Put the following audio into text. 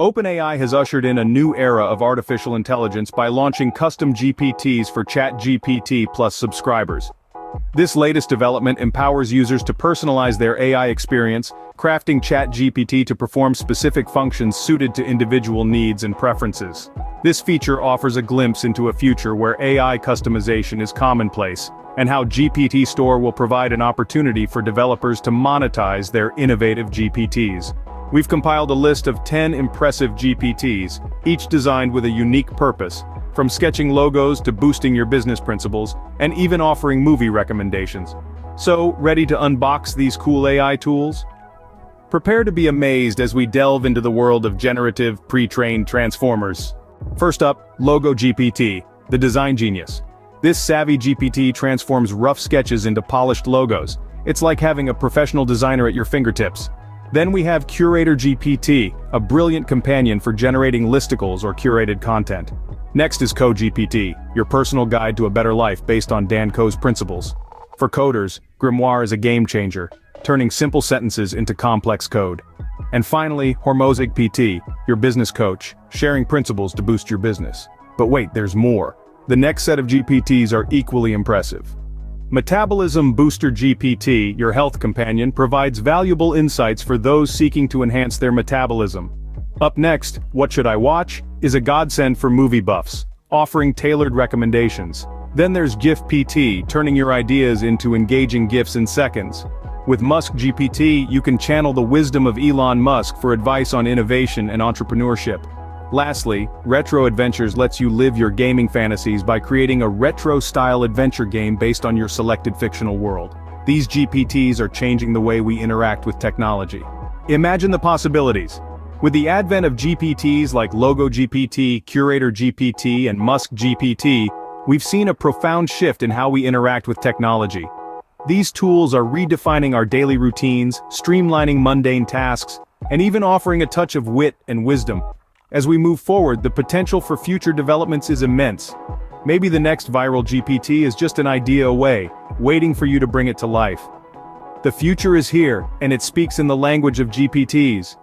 OpenAI has ushered in a new era of artificial intelligence by launching custom GPTs for ChatGPT Plus subscribers. This latest development empowers users to personalize their AI experience, crafting ChatGPT to perform specific functions suited to individual needs and preferences. This feature offers a glimpse into a future where AI customization is commonplace, and how GPT Store will provide an opportunity for developers to monetize their innovative GPTs. We've compiled a list of 10 impressive GPTs, each designed with a unique purpose, from sketching logos to boosting your business principles, and even offering movie recommendations. So, ready to unbox these cool AI tools? Prepare to be amazed as we delve into the world of generative, pre-trained transformers. First up, Logo GPT, the design genius. This savvy GPT transforms rough sketches into polished logos. It's like having a professional designer at your fingertips. Then we have Curator GPT, a brilliant companion for generating listicles or curated content. Next is CoGPT, your personal guide to a better life based on Dan Coe's principles. For coders, Grimoire is a game-changer, turning simple sentences into complex code. And finally, HormoziGPT, your business coach, sharing principles to boost your business. But wait, there's more. The next set of GPTs are equally impressive. Metabolism Booster GPT, your health companion, provides valuable insights for those seeking to enhance their metabolism. Up next, What Should I Watch? Is a godsend for movie buffs, offering tailored recommendations. Then there's Gift PT, turning your ideas into engaging gifts in seconds. With Musk GPT, you can channel the wisdom of Elon Musk for advice on innovation and entrepreneurship. Lastly, Retro Adventures lets you live your gaming fantasies by creating a retro-style adventure game based on your selected fictional world. These GPTs are changing the way we interact with technology. Imagine the possibilities. With the advent of GPTs like Logo GPT, Curator GPT, and Musk GPT, we've seen a profound shift in how we interact with technology. These tools are redefining our daily routines, streamlining mundane tasks, and even offering a touch of wit and wisdom. As we move forward, the potential for future developments is immense. Maybe the next viral GPT is just an idea away, waiting for you to bring it to life. The future is here, and it speaks in the language of GPTs.